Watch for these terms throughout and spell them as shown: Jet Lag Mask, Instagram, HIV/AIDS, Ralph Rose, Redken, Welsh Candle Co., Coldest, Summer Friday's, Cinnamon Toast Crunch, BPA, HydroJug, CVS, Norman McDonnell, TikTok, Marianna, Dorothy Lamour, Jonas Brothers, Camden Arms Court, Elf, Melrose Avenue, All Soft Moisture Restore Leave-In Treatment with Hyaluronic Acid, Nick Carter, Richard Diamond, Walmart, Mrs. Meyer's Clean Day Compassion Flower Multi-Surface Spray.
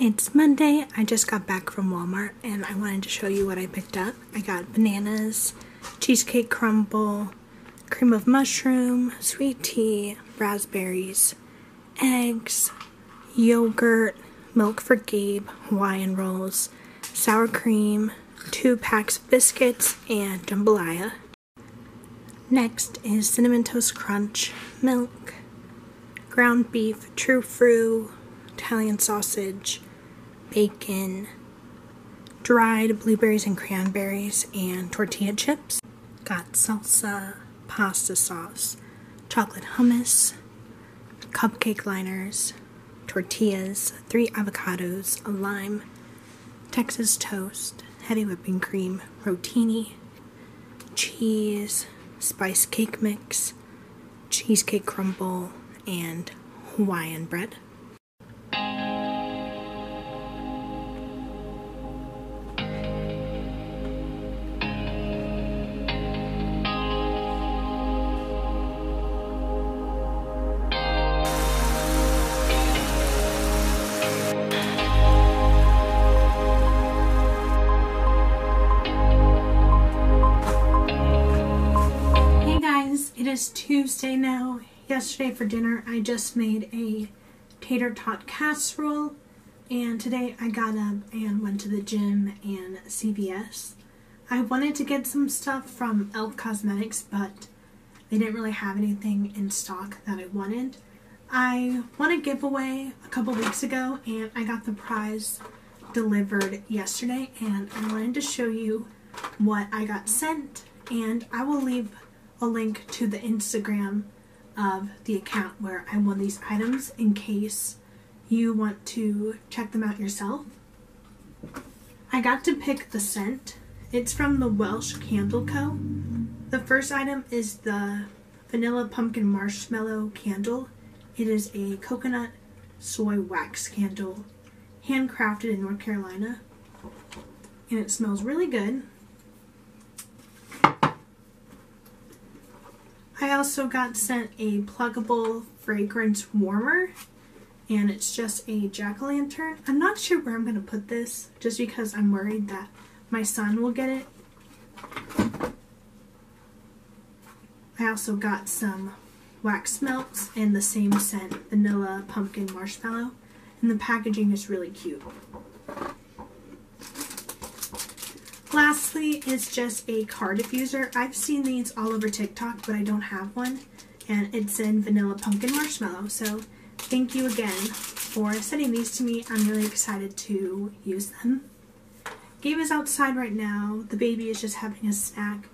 It's Monday. I just got back from Walmart and I wanted to show you what I picked up. I got bananas, cheesecake crumble, cream of mushroom, sweet tea, raspberries, eggs, yogurt, milk for Gabe, Hawaiian rolls, sour cream, 2 packs of biscuits, and jambalaya. Next is Cinnamon Toast Crunch, milk, ground beef, true fruit, Italian sausage, bacon, dried blueberries and cranberries, and tortilla chips. Got salsa, pasta sauce, chocolate hummus, cupcake liners, tortillas, 3 avocados, a lime, Texas toast, heavy whipping cream, rotini, cheese, spice cake mix, cheesecake crumble, and Hawaiian bread. It's Tuesday now. Yesterday for dinner I just made a tater tot casserole, and today I got up and went to the gym and CVS. I wanted to get some stuff from Elf Cosmetics, but they didn't really have anything in stock that I wanted. I won a giveaway a couple weeks ago and I got the prize delivered yesterday, and I wanted to show you what I got sent, and I will leave a link to the Instagram of the account where I won these items in case you want to check them out yourself. I got to pick the scent. It's from the Welsh Candle Co. The first item is the Vanilla Pumpkin Marshmallow Candle. It is a coconut soy wax candle, handcrafted in North Carolina, and it smells really good. I also got sent a pluggable fragrance warmer, and it's just a jack-o'-lantern. I'm not sure where I'm going to put this just because I'm worried that my son will get it. I also got some wax melts in the same scent, vanilla pumpkin marshmallow, and the packaging is really cute. Lastly is just a car diffuser. I've seen these all over TikTok, but I don't have one, and it's in vanilla pumpkin marshmallow. So thank you again for sending these to me. I'm really excited to use them. Gabe is outside right now. The baby is just having a snack.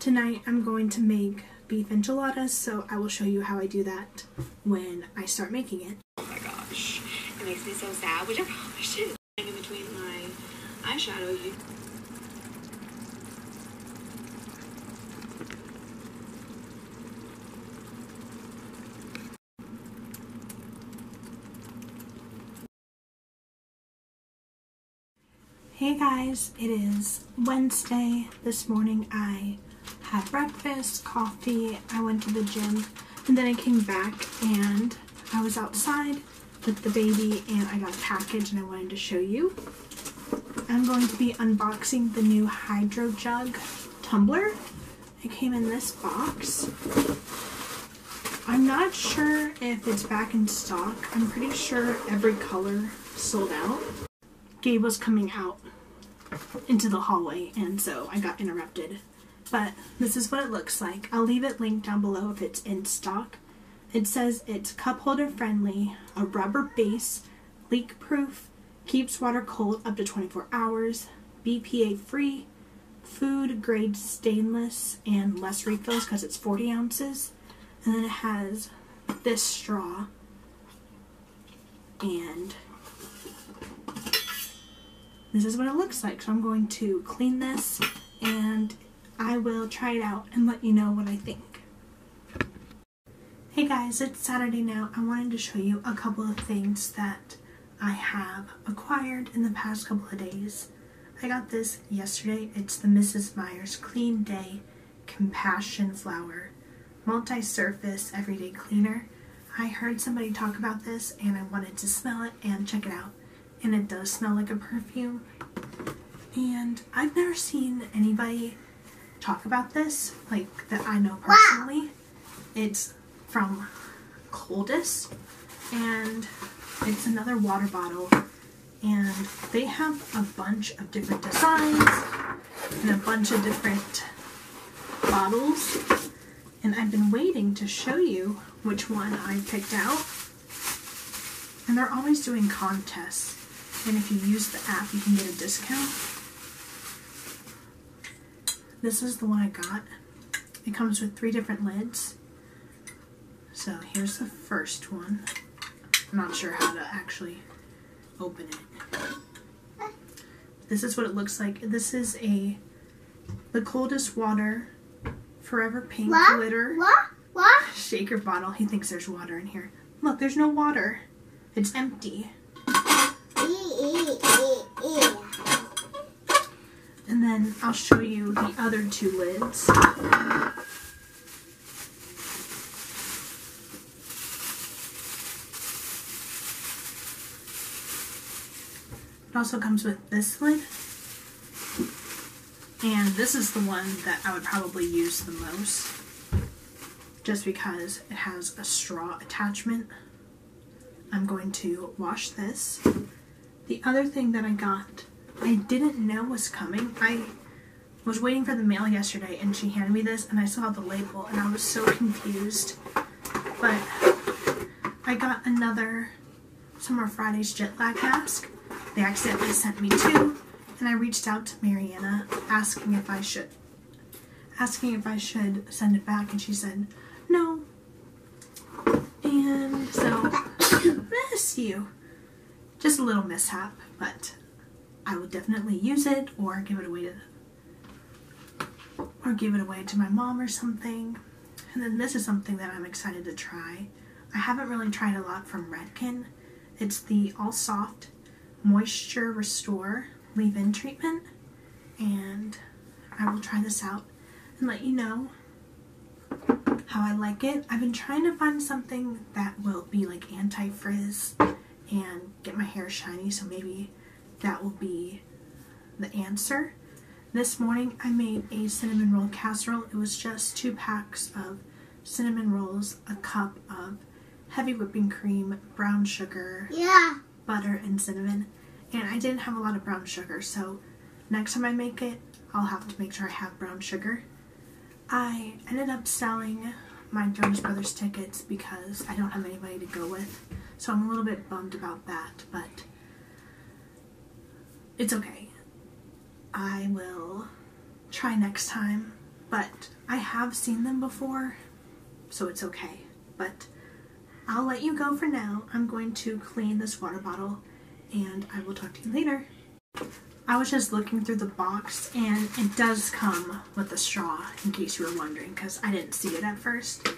Tonight I'm going to make beef enchiladas, so I will show you how I do that when I start making it. Oh my gosh, it makes me so sad, which I probably should. In between my eyeshadow, Hey guys, it is Wednesday. This morning I had breakfast, coffee, I went to the gym, and then I came back and I was outside with the baby and I got a package and I wanted to show you. I'm going to be unboxing the new HydroJug tumbler. It came in this box. I'm not sure if it's back in stock. I'm pretty sure every color sold out. Gabe was coming out into the hallway and so I got interrupted, but this is what it looks like. I'll leave it linked down below if it's in stock. It says it's cup holder friendly, a rubber base, leak proof, keeps water cold up to 24 hours, BPA free, food grade stainless, and less refills because it's 40 ounces. And then it has this straw and this is what it looks like. So I'm going to clean this and I will try it out and let you know what I think. Hey guys, it's Saturday now. I wanted to show you a couple of things that I have acquired in the past couple of days. I got this yesterday. It's the Mrs. Meyer's Clean Day Compassion Flower Multi-Surface Everyday Cleaner. I heard somebody talk about this and I wanted to smell it and check it out. and it does smell like a perfume. And I've never seen anybody talk about this, like, that I know personally. Wow. It's from Coldest, and it's another water bottle, and they have a bunch of different designs and a bunch of different bottles, and I've been waiting to show you which one I picked out. And they're always doing contests, and if you use the app you can get a discount. This is the one I got. It comes with 3 different lids. So here's the first one. I'm not sure how to actually open it. This is what it looks like. This is the Coldest water forever pink glitter shaker bottle. He thinks there's water in here. Look, there's no water. It's empty. And then I'll show you the other 2 lids. It also comes with this lid. And this is the one that I would probably use the most, just because it has a straw attachment. I'm going to wash this. The other thing that I got, I didn't know was coming. I was waiting for the mail yesterday and she handed me this and I saw the label and I was so confused. But I got another Summer Friday's Jet Lag Mask. They accidentally sent me 2. And I reached out to Marianna asking if I should send it back, and she said no. And so miss you. Just a little mishap, but I would definitely use it or give it away to my mom or something. And then this is something that I'm excited to try. I haven't really tried a lot from Redken. It's the All Soft Moisture Restore Leave-In Treatment, and I will try this out and let you know how I like it. I've been trying to find something that will be like anti-frizz and get my hair shiny, so maybe that will be the answer. This morning I made a cinnamon roll casserole. It was just 2 packs of cinnamon rolls, a cup of heavy whipping cream, brown sugar, butter, and cinnamon. And I didn't have a lot of brown sugar, so next time I make it, I'll have to make sure I have brown sugar. I ended up selling my Jonas Brothers tickets because I don't have anybody to go with, so I'm a little bit bummed about that, but it's okay. I will try next time, but I have seen them before, so it's okay. But I'll let you go for now. I'm going to clean this water bottle, and I will talk to you later. I was just looking through the box, and it does come with a straw, in case you were wondering, because I didn't see it at first. I'm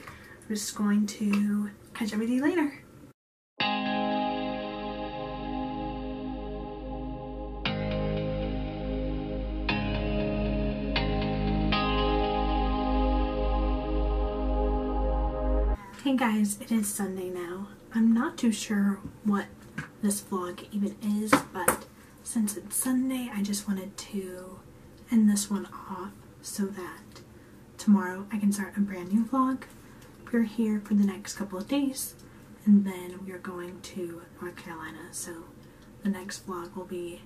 just going to catch up with you later. Hey guys, it is Sunday now. I'm not too sure what this vlog even is, but since it's Sunday, I just wanted to end this one off so that tomorrow I can start a brand new vlog. We're here for the next couple of days, and then we're going to North Carolina, so the next vlog will be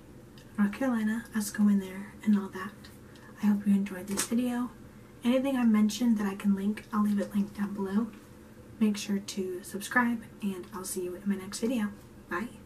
North Carolina, us going there and all that. I hope you enjoyed this video. Anything I mentioned that I can link, I'll leave it linked down below. Make sure to subscribe, and I'll see you in my next video. Bye!